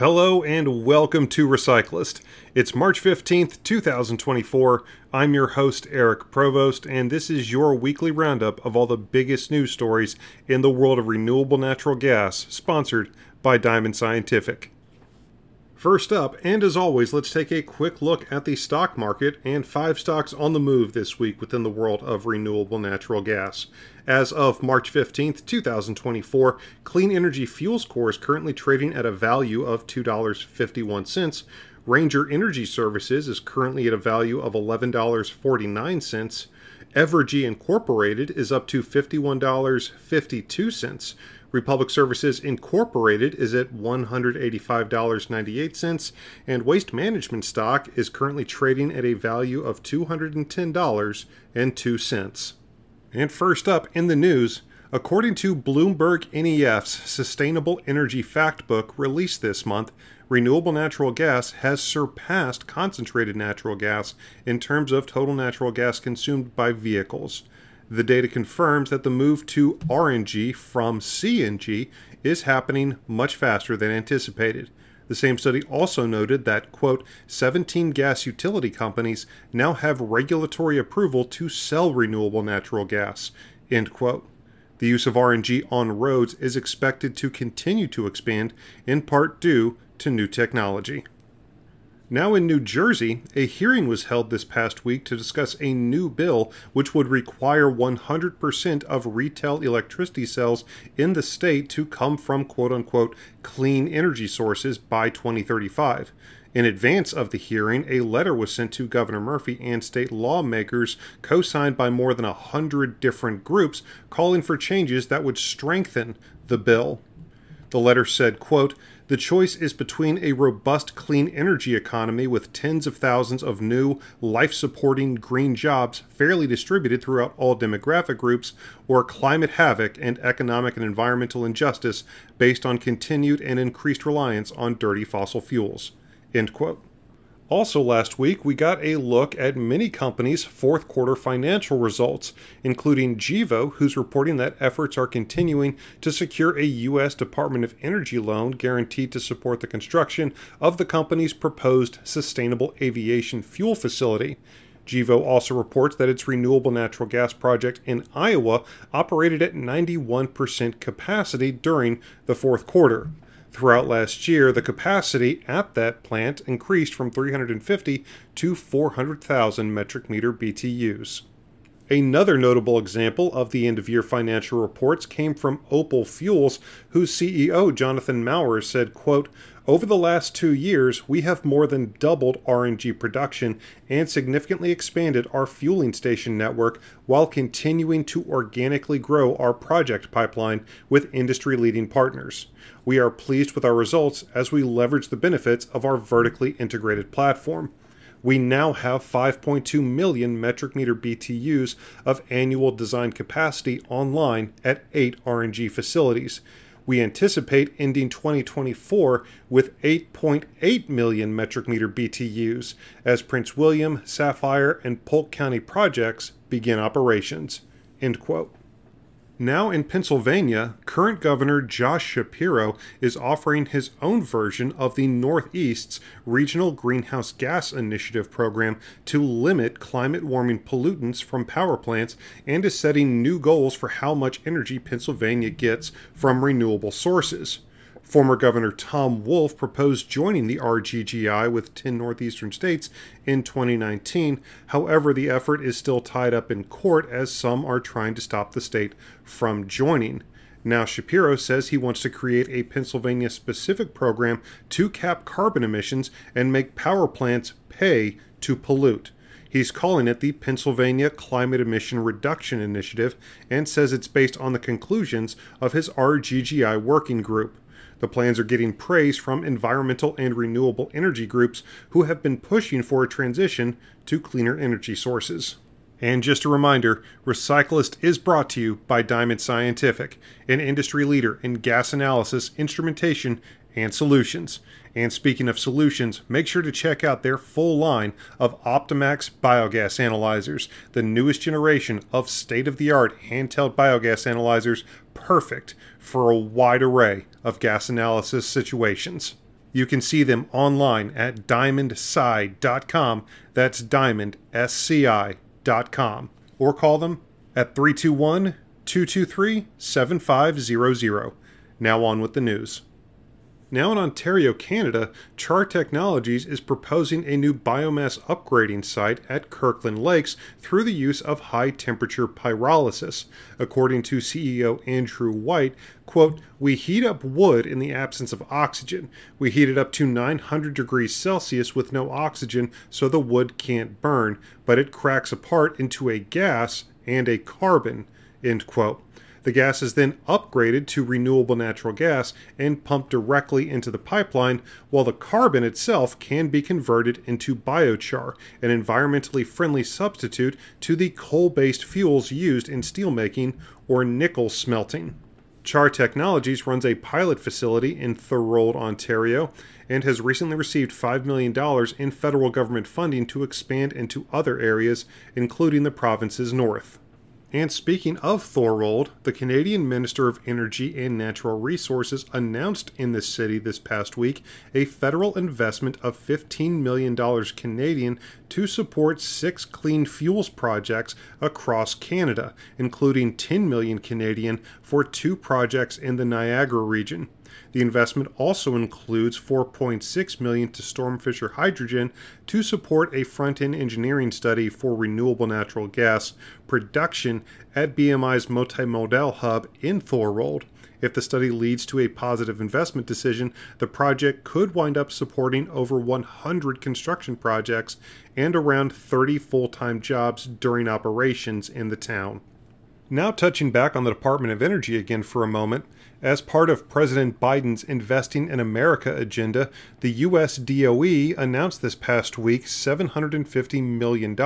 Hello and welcome to Recyclist. It's March 15th, 2024. I'm your host, Eric Provost, and this is your weekly roundup of all the biggest news stories in the world of renewable natural gas, sponsored by Diamond Scientific. First up, and as always, let's take a quick look at the stock market and 5 stocks on the move this week within the world of renewable natural gas. As of March 15th, 2024, Clean Energy Fuels Corp is currently trading at a value of $2.51. Ranger Energy Services is currently at a value of $11.49. Evergy Incorporated is up to $51.52. Republic Services Incorporated is at $185.98, and Waste Management stock is currently trading at a value of $210.02. And first up in the news, according to Bloomberg NEF's Sustainable Energy Factbook released this month, renewable natural gas has surpassed concentrated natural gas in terms of total natural gas consumed by vehicles. The data confirms that the move to RNG from CNG is happening much faster than anticipated. The same study also noted that, quote, 17 gas utility companies now have regulatory approval to sell renewable natural gas, end quote. The use of RNG on roads is expected to continue to expand, in part due to new technology. Now in New Jersey, a hearing was held this past week to discuss a new bill which would require 100% of retail electricity sales in the state to come from quote-unquote clean energy sources by 2035. In advance of the hearing, a letter was sent to Governor Murphy and state lawmakers, co-signed by more than 100 different groups, calling for changes that would strengthen the bill. The letter said, quote, the choice is between a robust clean energy economy with tens of thousands of new, life-supporting green jobs fairly distributed throughout all demographic groups, or climate havoc and economic and environmental injustice based on continued and increased reliance on dirty fossil fuels, end quote. Also last week, we got a look at many companies' fourth quarter financial results, including Gevo, who's reporting that efforts are continuing to secure a U.S. Department of Energy loan guaranteed to support the construction of the company's proposed sustainable aviation fuel facility. Gevo also reports that its renewable natural gas project in Iowa operated at 91% capacity during the fourth quarter. Throughout last year, the capacity at that plant increased from 350 to 400,000 metric meter BTUs. Another notable example of the end-of-year financial reports came from Opal Fuels, whose CEO, Jonathan Maurer, said, quote, over the last 2 years, we have more than doubled RNG production and significantly expanded our fueling station network while continuing to organically grow our project pipeline with industry-leading partners. We are pleased with our results as we leverage the benefits of our vertically integrated platform. We now have 5.2 million metric meter BTUs of annual design capacity online at 8 RNG facilities. We anticipate ending 2024 with 8.8 million metric meter BTUs as Prince William, Sapphire, and Polk County projects begin operations, end quote. Now in Pennsylvania, current Governor Josh Shapiro is offering his own version of the Northeast's Regional Greenhouse Gas Initiative program to limit climate warming pollutants from power plants and is setting new goals for how much energy Pennsylvania gets from renewable sources. Former Governor Tom Wolf proposed joining the RGGI with 10 northeastern states in 2019. However, the effort is still tied up in court as some are trying to stop the state from joining. Now Shapiro says he wants to create a Pennsylvania-specific program to cap carbon emissions and make power plants pay to pollute. He's calling it the Pennsylvania Climate Emission Reduction Initiative and says it's based on the conclusions of his RGGI working group. The plans are getting praise from environmental and renewable energy groups who have been pushing for a transition to cleaner energy sources. And just a reminder, Recyclist is brought to you by Diamond Scientific, an industry leader in gas analysis, instrumentation, and solutions. And speaking of solutions, make sure to check out their full line of Optimax biogas analyzers, the newest generation of state-of-the-art handheld biogas analyzers, perfect for a wide array of gas analysis situations. You can see them online at DiamondSci.com. That's DiamondSci.com. Or call them at 321-223-7500. Now on with the news. Now in Ontario, Canada, Char Technologies is proposing a new biomass upgrading site at Kirkland Lakes through the use of high-temperature pyrolysis. According to CEO Andrew White, quote, "We heat up wood in the absence of oxygen. We heat it up to 900 degrees Celsius with no oxygen so the wood can't burn, but it cracks apart into a gas and a carbon," end quote. The gas is then upgraded to renewable natural gas and pumped directly into the pipeline, while the carbon itself can be converted into biochar, an environmentally friendly substitute to the coal-based fuels used in steelmaking or nickel smelting. Char Technologies runs a pilot facility in Thorold, Ontario, and has recently received $5 million in federal government funding to expand into other areas, including the province's north. And speaking of Thorold, the Canadian Minister of Energy and Natural Resources announced in the city this past week a federal investment of $15 million Canadian to support 6 clean fuels projects across Canada, including $10 million Canadian for 2 projects in the Niagara region. The investment also includes $4.6 million to Stormfisher Hydrogen to support a front-end engineering study for renewable natural gas production at BMI's multimodal hub in Thorold. If the study leads to a positive investment decision, the project could wind up supporting over 100 construction projects and around 30 full-time jobs during operations in the town. Now touching back on the Department of Energy again for a moment, as part of President Biden's Investing in America agenda, the U.S. DOE announced this past week $750 million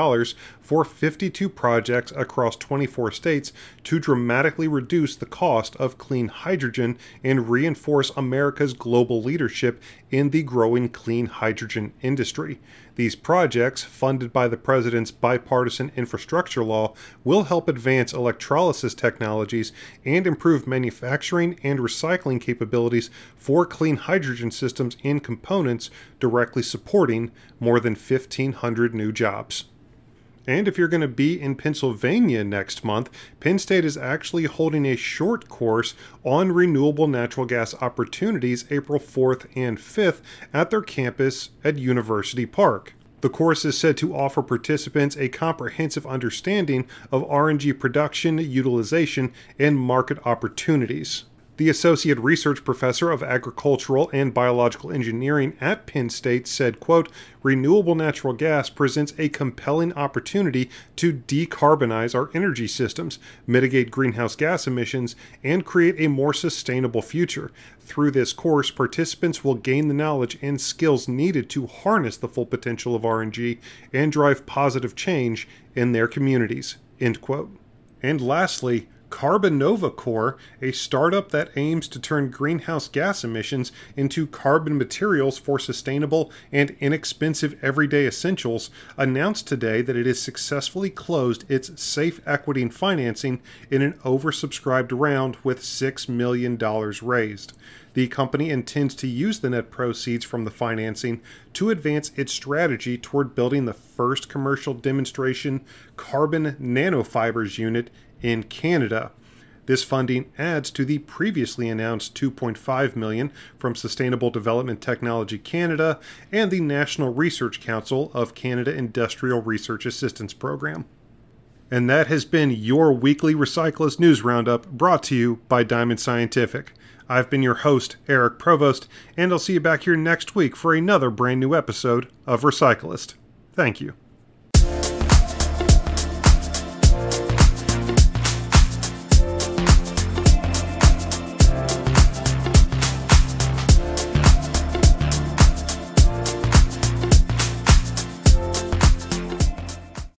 for 52 projects across 24 states to dramatically reduce the cost of clean hydrogen and reinforce America's global leadership in the growing clean hydrogen industry. These projects, funded by the president's bipartisan infrastructure law, will help advance electrolysis technologies and improve manufacturing and recycling capabilities for clean hydrogen systems and components, directly supporting more than 1,500 new jobs. And if you're going to be in Pennsylvania next month, Penn State is actually holding a short course on renewable natural gas opportunities April 4th and 5th at their campus at University Park. The course is said to offer participants a comprehensive understanding of RNG production, utilization, and market opportunities. The Associate Research Professor of Agricultural and Biological Engineering at Penn State said, quote, "Renewable natural gas presents a compelling opportunity to decarbonize our energy systems, mitigate greenhouse gas emissions, and create a more sustainable future. Through this course, participants will gain the knowledge and skills needed to harness the full potential of RNG and drive positive change in their communities," end quote. And lastly, Carbonova Core, a startup that aims to turn greenhouse gas emissions into carbon materials for sustainable and inexpensive everyday essentials, announced today that it has successfully closed its safe equity and financing in an oversubscribed round with $6 million raised. The company intends to use the net proceeds from the financing to advance its strategy toward building the first commercial demonstration carbon nanofibers unit in Canada. This funding adds to the previously announced $2.5 million from Sustainable Development Technology Canada and the National Research Council of Canada Industrial Research Assistance Program. And that has been your weekly Recyclist News Roundup, brought to you by Diamond Scientific. I've been your host, Eric Provost, and I'll see you back here next week for another brand new episode of Recyclist. Thank you.